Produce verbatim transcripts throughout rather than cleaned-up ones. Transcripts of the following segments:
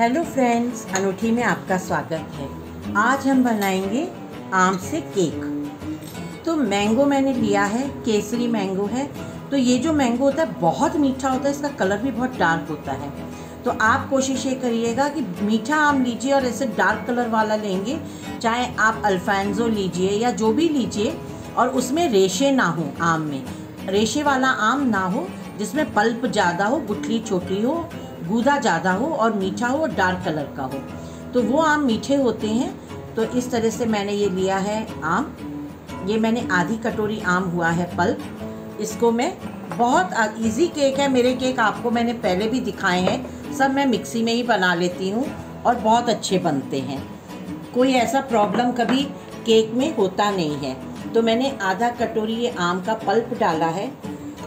Hello friends, अनूठी में आपका स्वागत है। आज हम बनाएंगे आम से केक। तो मैंगो मैंने लिया है, केसरी मैंगो है। तो ये जो मैंगो होता है बहुत मीठा होता है, इसका कलर भी बहुत डार्क होता है। तो आप कोशिश ये करिएगा कि मीठा आम लीजिए और ऐसे डार्क कलर वाला लेंगे, चाहे आप अल्फांजो लीजिए या जो भी लीजिए, और उसमें रेशे ना हो, आम में रेशे वाला आम ना हो, जिसमें पल्प ज़्यादा हो, गुठली छोटी हो, गूदा ज़्यादा हो और मीठा हो और डार्क कलर का हो। तो वो आम मीठे होते हैं। तो इस तरह से मैंने ये लिया है आम। ये मैंने आधी कटोरी आम हुआ है पल्प। इसको मैं, बहुत इजी केक है। मेरे केक आपको मैंने पहले भी दिखाए हैं, सब मैं मिक्सी में ही बना लेती हूँ और बहुत अच्छे बनते हैं। कोई ऐसा प्रॉब्लम कभी केक में होता नहीं है। तो मैंने आधा कटोरी ये आम का पल्प डाला है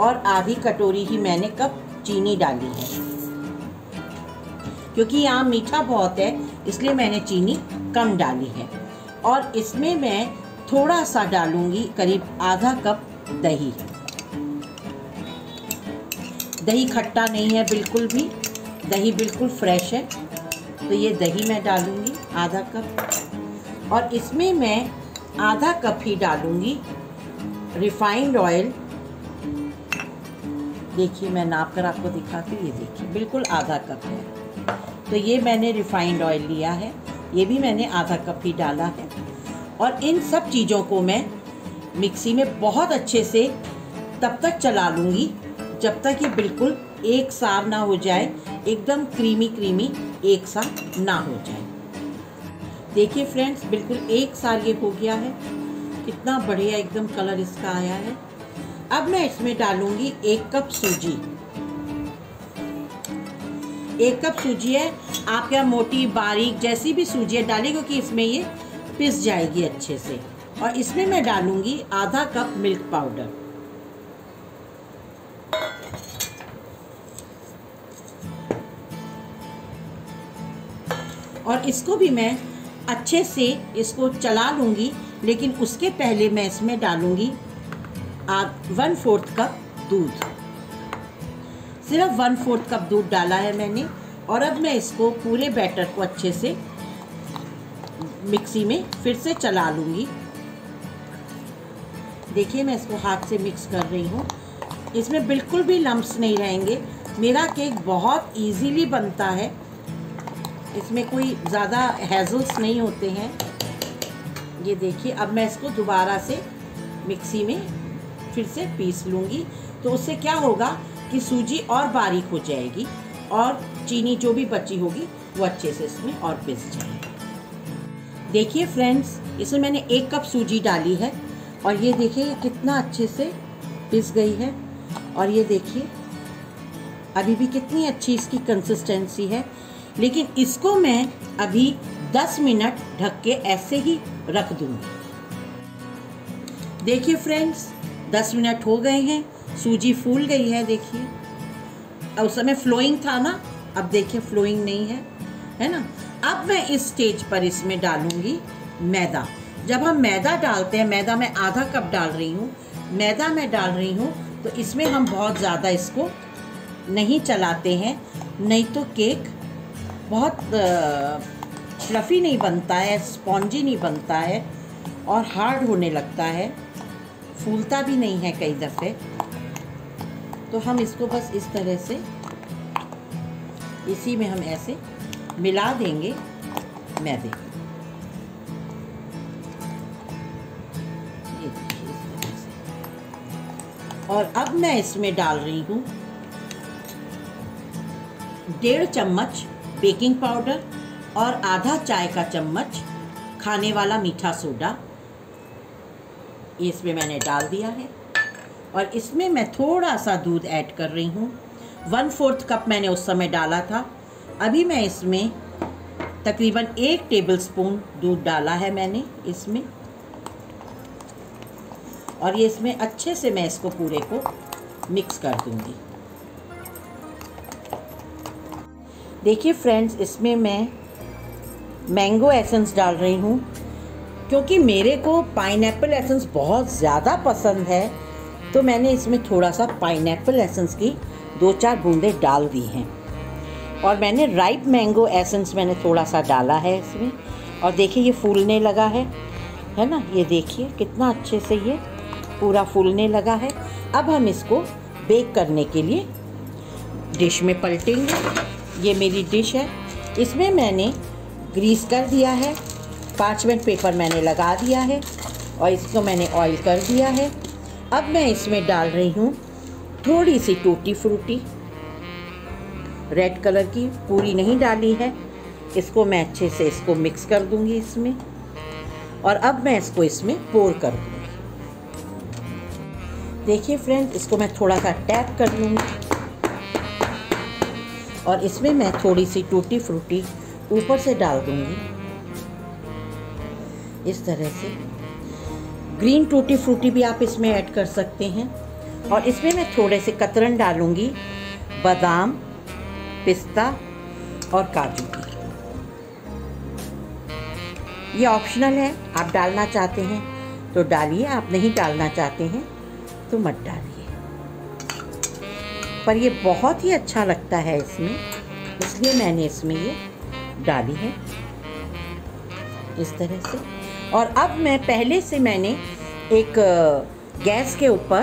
और आधी कटोरी ही मैंने कप चीनी डाली है, क्योंकि ये आम मीठा बहुत है इसलिए मैंने चीनी कम डाली है। और इसमें मैं थोड़ा सा डालूंगी, करीब आधा कप दही। दही खट्टा नहीं है बिल्कुल भी, दही बिल्कुल फ्रेश है। तो ये दही मैं डालूंगी आधा कप। और इसमें मैं आधा कप ही डालूंगी रिफाइंड ऑयल। देखिए, मैं नाप कर आपको दिखाती हूँ। ये देखिए, बिल्कुल आधा कप है। तो ये मैंने रिफाइंड ऑयल लिया है, ये भी मैंने आधा कप ही डाला है। और इन सब चीज़ों को मैं मिक्सी में बहुत अच्छे से तब तक चला लूँगी जब तक ये बिल्कुल एक सार ना हो जाए, एकदम क्रीमी क्रीमी एक सा ना हो जाए। देखिए फ्रेंड्स, बिल्कुल एक सार ये हो गया है। कितना बढ़िया एकदम कलर इसका आया है। अब मैं इसमें डालूँगी एक कप सूजी। एक कप सूजी है, आप क्या मोटी बारीक जैसी भी सूजी डालें, क्योंकि इसमें ये पिस जाएगी अच्छे से। और इसमें मैं डालूंगी आधा कप मिल्क पाउडर। और इसको भी मैं अच्छे से इसको चला लूँगी, लेकिन उसके पहले मैं इसमें डालूँगी वन फोर्थ कप दूध। सिर्फ वन फोर्थ कप दूध डाला है मैंने। और अब मैं इसको पूरे बैटर को अच्छे से मिक्सी में फिर से चला लूँगी। देखिए, मैं इसको हाथ से मिक्स कर रही हूँ। इसमें बिल्कुल भी लम्प्स नहीं रहेंगे। मेरा केक बहुत इजीली बनता है, इसमें कोई ज़्यादा हैजल्स नहीं होते हैं। ये देखिए, अब मैं इसको दोबारा से मिक्सी में फिर से पीस लूँगी। तो उससे क्या होगा कि सूजी और बारीक हो जाएगी और चीनी जो भी बची होगी वो अच्छे से इसमें और पिस जाएगी। देखिए फ्रेंड्स, इसमें मैंने एक कप सूजी डाली है और ये देखिए कितना अच्छे से पिस गई है। और ये देखिए अभी भी कितनी अच्छी इसकी कंसिस्टेंसी है। लेकिन इसको मैं अभी दस मिनट ढक के ऐसे ही रख दूँगी। देखिए फ्रेंड्स, दस मिनट हो गए हैं, सूजी फूल गई है। देखिए, अब उस समय फ्लोइंग था ना, अब देखिए फ्लोइंग नहीं है, है ना। अब मैं इस स्टेज पर इसमें डालूँगी मैदा। जब हम मैदा डालते हैं, मैदा मैं आधा कप डाल रही हूँ, मैदा मैं डाल रही हूँ, तो इसमें हम बहुत ज़्यादा इसको नहीं चलाते हैं, नहीं तो केक बहुत फ्लफ़ी नहीं बनता है, स्पॉन्जी नहीं बनता है और हार्ड होने लगता है, फूलता भी नहीं है कई दफ़े। तो हम इसको बस इस तरह से इसी में हम ऐसे मिला देंगे मैदे। ये देखिए इस तरह से। और अब मैं इसमें डाल रही हूँ डेढ़ चम्मच बेकिंग पाउडर और आधा चाय का चम्मच खाने वाला मीठा सोडा। ये इसमें मैंने डाल दिया है। और इसमें मैं थोड़ा सा दूध ऐड कर रही हूँ। वन फोर्थ कप मैंने उस समय डाला था, अभी मैं इसमें तकरीबन एक टेबलस्पून दूध डाला है मैंने इसमें। और ये इसमें अच्छे से मैं इसको पूरे को मिक्स कर दूँगी। देखिए फ्रेंड्स, इसमें मैं मैंगो एसेंस डाल रही हूँ, क्योंकि मेरे को पाइनएप्पल एसेंस बहुत ज़्यादा पसंद है, तो मैंने इसमें थोड़ा सा पाइनएप्पल एसेंस की दो चार बूंदें डाल दी हैं। और मैंने राइप मैंगो एसेंस मैंने थोड़ा सा डाला है इसमें, और देखिए ये फूलने लगा है, है ना। ये देखिए कितना अच्छे से ये पूरा फूलने लगा है। अब हम इसको बेक करने के लिए डिश में पलटेंगे। ये मेरी डिश है, इसमें मैंने ग्रीस कर दिया है, पार्चमेंट पेपर मैंने लगा दिया है और इसको मैंने ऑयल कर दिया है। अब मैं इसमें डाल रही हूँ थोड़ी सी टूटी फ्रूटी रेड कलर की, पूरी नहीं डाली है। इसको मैं अच्छे से इसको मिक्स कर दूँगी इसमें, और अब मैं इसको इसमें पोर कर दूँगी। देखिए फ्रेंड, इसको मैं थोड़ा सा टैप कर लूँगी और इसमें मैं थोड़ी सी टूटी फ्रूटी ऊपर से डाल दूँगी इस तरह से। ग्रीन टूटी फ्रूटी भी आप इसमें ऐड कर सकते हैं। और इसमें मैं थोड़े से कतरन डालूँगी, बादाम, पिस्ता और काजू की। ये ऑप्शनल है, आप डालना चाहते हैं तो डालिए, आप नहीं डालना चाहते हैं तो मत डालिए। पर ये बहुत ही अच्छा लगता है इसमें, इसलिए मैंने इसमें ये डाली है इस तरह से। और अब मैं पहले से मैंने एक गैस के ऊपर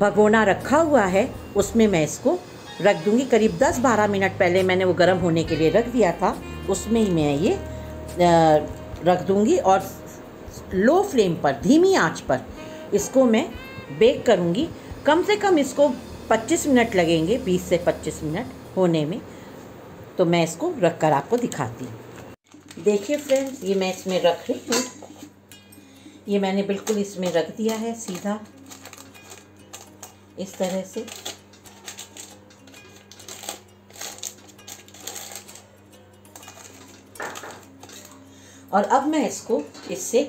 भगोना रखा हुआ है, उसमें मैं इसको रख दूँगी। करीब दस बारह मिनट पहले मैंने वो गर्म होने के लिए रख दिया था, उसमें ही मैं ये रख दूँगी और लो फ्लेम पर, धीमी आंच पर इसको मैं बेक करूँगी। कम से कम इसको पच्चीस मिनट लगेंगे, बीस से पच्चीस मिनट होने में। तो मैं इसको रख कर आपको दिखाती हूँ। देखिए फ्रेंड्स, ये मैं इसमें रख रही हूँ, ये मैंने बिल्कुल इसमें रख दिया है सीधा इस तरह से। और अब मैं इसको इससे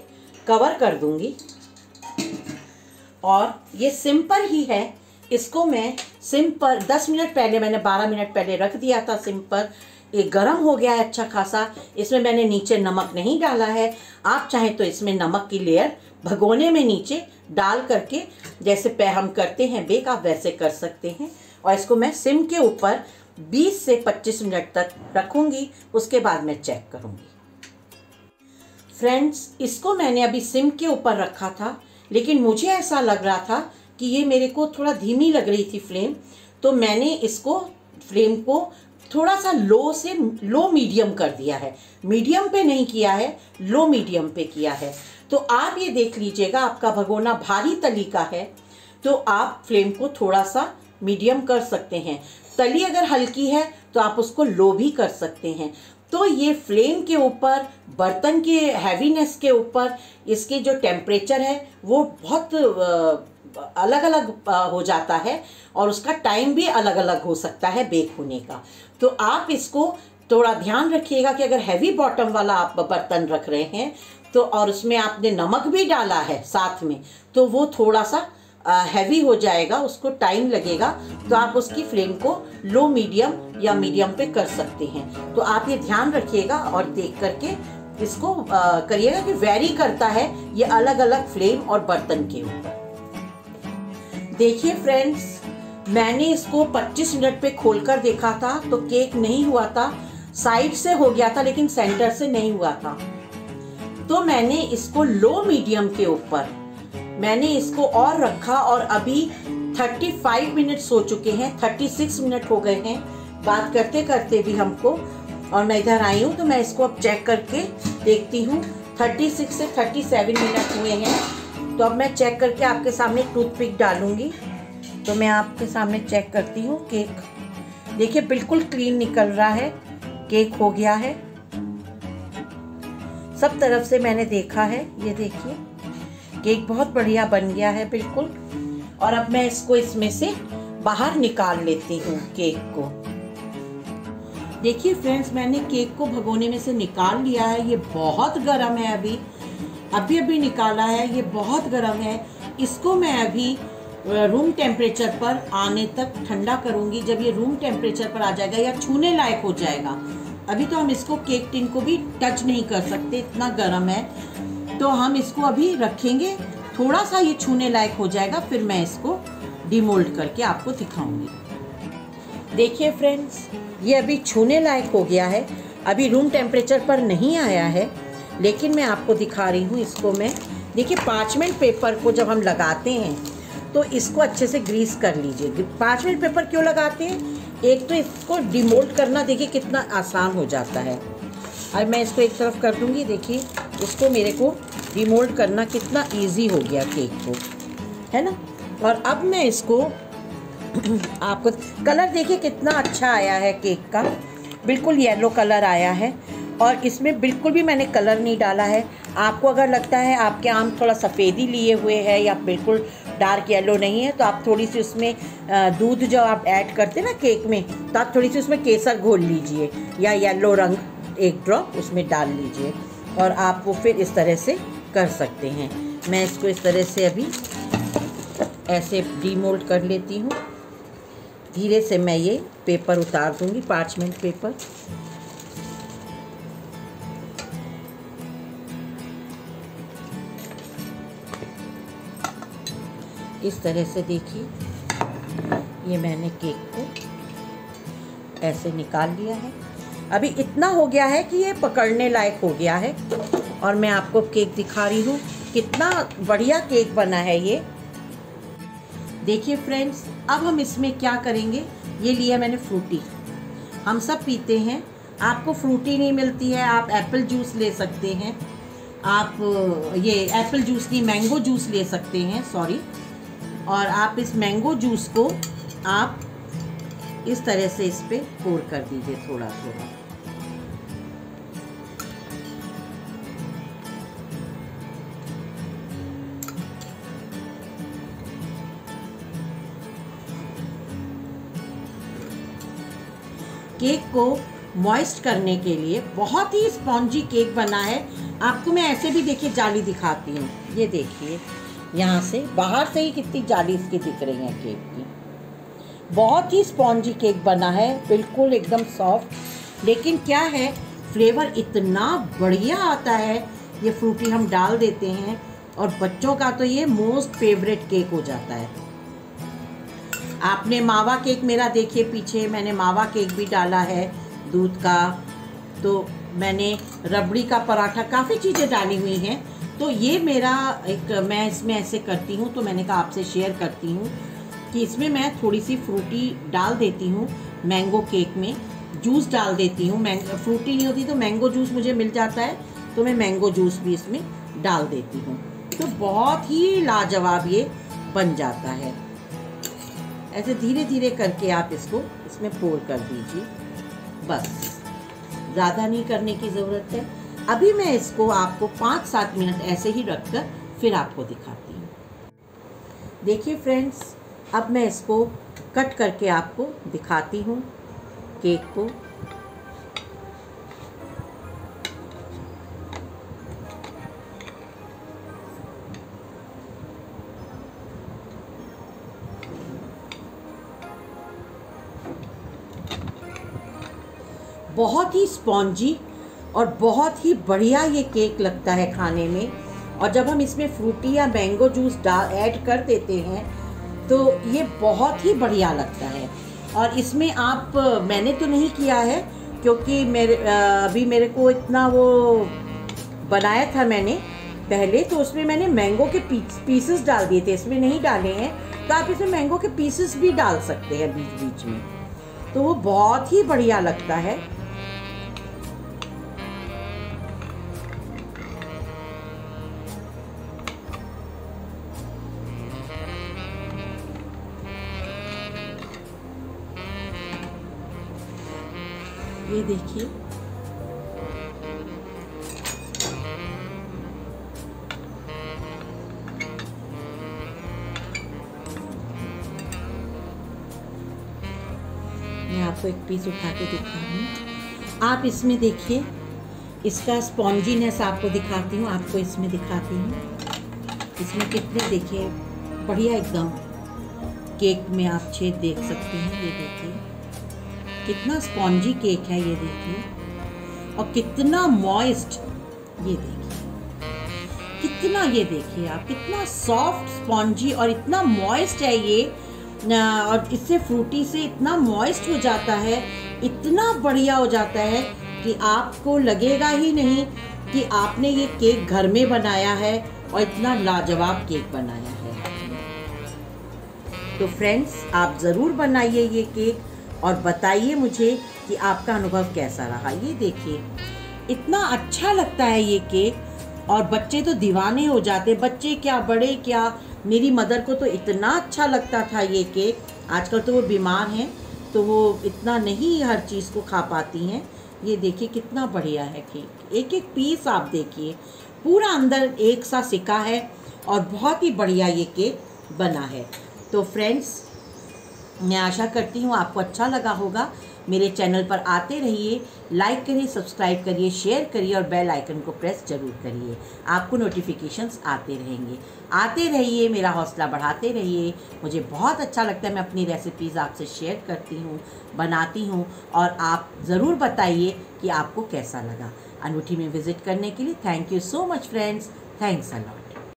कवर कर दूँगी। और ये सिम पर ही है, इसको मैं सिम पर दस मिनट पहले, मैंने बारह मिनट पहले रख दिया था सिम पर। ये गरम हो गया है अच्छा खासा। इसमें मैंने नीचे नमक नहीं डाला है, आप चाहें तो इसमें नमक की लेयर भगोने में नीचे डाल करके, जैसे पे हम करते हैं बेक, आप वैसे कर सकते हैं। और इसको मैं सिम के ऊपर बीस से पच्चीस मिनट तक रखूँगी, उसके बाद मैं चेक करूँगी। फ्रेंड्स, इसको मैंने अभी सिम के ऊपर रखा था, लेकिन मुझे ऐसा लग रहा था कि ये मेरे को थोड़ा धीमी लग रही थी फ्लेम, तो मैंने इसको फ्लेम को थोड़ा सा लो से लो मीडियम कर दिया है। मीडियम पे नहीं किया है, लो मीडियम पे किया है। तो आप ये देख लीजिएगा, आपका भगोना भारी तली का है तो आप फ्लेम को थोड़ा सा मीडियम कर सकते हैं। तली अगर हल्की है तो आप उसको लो भी कर सकते हैं। तो ये फ्लेम के ऊपर, बर्तन के हैवीनेस के ऊपर इसके जो टेम्परेचर है वो बहुत अलग अलग हो जाता है, और उसका टाइम भी अलग अलग हो सकता है बेक होने का। तो आप इसको थोड़ा ध्यान रखिएगा कि अगर हैवी बॉटम वाला आप बर्तन रख रहे हैं तो, और उसमें आपने नमक भी डाला है साथ में, तो वो थोड़ा सा हैवी हो जाएगा, उसको टाइम लगेगा। तो आप उसकी फ्लेम को लो मीडियम या मीडियम पे कर सकते हैं। तो आप ये ध्यान रखिएगा और देख करके इसको करिएगा कि वेरी करता है ये अलग अलग फ्लेम और बर्तन के ऊपर। देखिए फ्रेंड्स, मैंने इसको पच्चीस मिनट पे खोलकर देखा था तो केक नहीं हुआ था, साइड से हो गया था लेकिन सेंटर से नहीं हुआ था। तो मैंने इसको लो मीडियम के ऊपर मैंने इसको और रखा, और अभी पैंतीस मिनट्स हो चुके हैं, छत्तीस मिनट हो गए हैं बात करते करते भी हमको। और मैं इधर आई हूँ तो मैं इसको अब चेक करके देखती हूँ, छत्तीस से सैंतीस मिनट हुए हैं। तो अब मैं चेक करके आपके सामने टूथपिक डालूँगी, तो मैं आपके सामने चेक करती हूँ केक। देखिए बिल्कुल क्लीन निकल रहा है, केक हो गया है, सब तरफ से मैंने देखा है। ये देखिए केक बहुत बढ़िया बन गया है बिल्कुल। और अब मैं इसको इसमें से बाहर निकाल लेती हूँ केक को। देखिए फ्रेंड्स, मैंने केक को भगोने में से निकाल लिया है, ये बहुत गर्म है, अभी अभी अभी निकाला है, ये बहुत गर्म है। इसको मैं अभी रूम टेम्परेचर पर आने तक ठंडा करूँगी। जब ये रूम टेम्परेचर पर आ जाएगा या छूने लायक हो जाएगा, अभी तो हम इसको केक टिन को भी टच नहीं कर सकते, इतना गर्म है। तो हम इसको अभी रखेंगे, थोड़ा सा ये छूने लायक हो जाएगा, फिर मैं इसको डिमोल्ड करके आपको दिखाऊंगी। देखिए फ्रेंड्स, ये अभी छूने लायक हो गया है, अभी रूम टेम्परेचर पर नहीं आया है, लेकिन मैं आपको दिखा रही हूँ। इसको मैं देखिए पार्चमेंट पेपर को जब हम लगाते हैं तो इसको अच्छे से ग्रीस कर लीजिए। पार्चमेंट पेपर क्यों लगाते हैं? एक तो इसको डिमोल्ड करना देखिए कितना आसान हो जाता है। अब मैं इसको एक तरफ कर दूँगी, देखिए उसको मेरे को डिमोल्ड करना कितना इजी हो गया केक को, है ना। और अब मैं इसको आपको कलर देखिए कितना अच्छा आया है केक का, बिल्कुल येलो कलर आया है। और इसमें बिल्कुल भी मैंने कलर नहीं डाला है। आपको अगर लगता है आपके आम थोड़ा सफ़ेदी लिए हुए है या बिल्कुल डार्क येलो नहीं है, तो आप थोड़ी सी उसमें दूध जो आप ऐड करते हैं ना केक में, तो आप थोड़ी सी उसमें केसर घोल लीजिए या येलो रंग एक ड्रॉप उसमें डाल लीजिए, और आप वो फिर इस तरह से कर सकते हैं। मैं इसको इस तरह से अभी ऐसे डीमोल्ड कर लेती हूँ। धीरे से मैं ये पेपर उतार दूँगी, पार्चमेंट पेपर। इस तरह से देखिए ये मैंने केक को ऐसे निकाल लिया है। अभी इतना हो गया है कि ये पकड़ने लायक हो गया है, और मैं आपको केक दिखा रही हूँ कितना बढ़िया केक बना है ये। देखिए फ्रेंड्स, अब हम इसमें क्या करेंगे, ये लिया मैंने फ्रूटी। हम सब पीते हैं, आपको फ्रूटी नहीं मिलती है आप एप्पल जूस ले सकते हैं, आप ये एप्पल जूस नहीं मैंगो जूस ले सकते हैं, सॉरी। और आप इस मैंगो जूस को आप इस तरह से इस पर पोर कर दीजिए थोड़ा थोड़ा। केक को मॉइस्ट करने के लिए बहुत ही स्पॉन्जी केक बना है। आपको मैं ऐसे भी देखिए जाली दिखाती हूँ, ये देखिए यहाँ से बाहर से ही कितनी जाली इसकी दिख रही है केक की। बहुत ही स्पॉन्जी केक बना है, बिल्कुल एकदम सॉफ्ट, लेकिन क्या है फ्लेवर इतना बढ़िया आता है। ये फ्रूटी हम डाल देते हैं और बच्चों का तो ये मोस्ट फेवरेट केक हो जाता है। आपने मावा केक मेरा देखिए पीछे मैंने मावा केक भी डाला है दूध का, तो मैंने रबड़ी का पराठा, काफ़ी चीज़ें डाली हुई हैं। तो ये मेरा एक, मैं इसमें ऐसे करती हूँ तो मैंने कहा आपसे शेयर करती हूँ कि इसमें मैं थोड़ी सी फ्रूटी डाल देती हूँ, मैंगो केक में जूस डाल देती हूँ। मैंगो फ्रूटी नहीं होती तो मैंगो जूस मुझे मिल जाता है, तो मैं मैंगो जूस भी इसमें डाल देती हूँ, तो बहुत ही लाजवाब ये बन जाता है। ऐसे धीरे धीरे करके आप इसको इसमें पोर कर दीजिए, बस ज़्यादा नहीं करने की ज़रूरत है। अभी मैं इसको आपको पाँच सात मिनट ऐसे ही रख कर फिर आपको दिखाती हूँ। देखिए फ्रेंड्स, अब मैं इसको कट करके आपको दिखाती हूँ केक को। बहुत ही स्पॉन्जी और बहुत ही बढ़िया ये केक लगता है खाने में, और जब हम इसमें फ्रूटी या मैंगो जूस डाल ऐड कर देते हैं तो ये बहुत ही बढ़िया लगता है। और इसमें आप, मैंने तो नहीं किया है क्योंकि मेरे अभी मेरे को इतना वो बनाया था मैंने पहले, तो उसमें मैंने मैंगो के पीस पीसेस डाल दिए थे, इसमें नहीं डाले हैं। तो आप इसमें मैंगो के पीसेस भी डाल सकते हैं बीच बीच में, तो वो बहुत ही बढ़िया लगता है। ये देखिए मैं आपको एक पीस उठा के दिखा रही हूँ। आप इसमें देखिए इसका स्पॉन्जीनेस आपको दिखाती हूँ, आपको इसमें दिखाती हूँ। इसमें कितने देखिए बढ़िया एकदम केक में आप छेद देख सकते हैं। ये देखिए कितना स्पॉन्जी केक है, ये देखिए, और कितना मॉइस्ट, ये देखिए कितना, ये देखिए आप कितना सॉफ्ट स्पॉन्जी और इतना मॉइस्ट है ये और इससे फ्रूटी से इतना मॉइस्ट हो जाता है, इतना बढ़िया हो जाता है कि आपको लगेगा ही नहीं कि आपने ये केक घर में बनाया है और इतना लाजवाब केक बनाया है। तो फ्रेंड्स, आप ज़रूर बनाइए ये केक और बताइए मुझे कि आपका अनुभव कैसा रहा। ये देखिए, इतना अच्छा लगता है ये केक और बच्चे तो दीवाने हो जाते, बच्चे क्या बड़े क्या। मेरी मदर को तो इतना अच्छा लगता था ये केक। आजकल तो वो बीमार हैं तो वो इतना नहीं हर चीज़ को खा पाती हैं। ये देखिए कितना बढ़िया है केक, एक एक पीस आप देखिए पूरा अंदर एक सा सिका है और बहुत ही बढ़िया ये केक बना है। तो फ्रेंड्स, मैं आशा करती हूँ आपको अच्छा लगा होगा। मेरे चैनल पर आते रहिए, लाइक करिए, सब्सक्राइब करिए, शेयर करिए और बेल आइकन को प्रेस जरूर करिए। आपको नोटिफिकेशंस आते रहेंगे। आते रहिए, मेरा हौसला बढ़ाते रहिए। मुझे बहुत अच्छा लगता है, मैं अपनी रेसिपीज़ आपसे शेयर करती हूँ, बनाती हूँ और आप ज़रूर बताइए कि आपको कैसा लगा। अनूठी में विज़िट करने के लिए thank you so much friends, thanks a lot.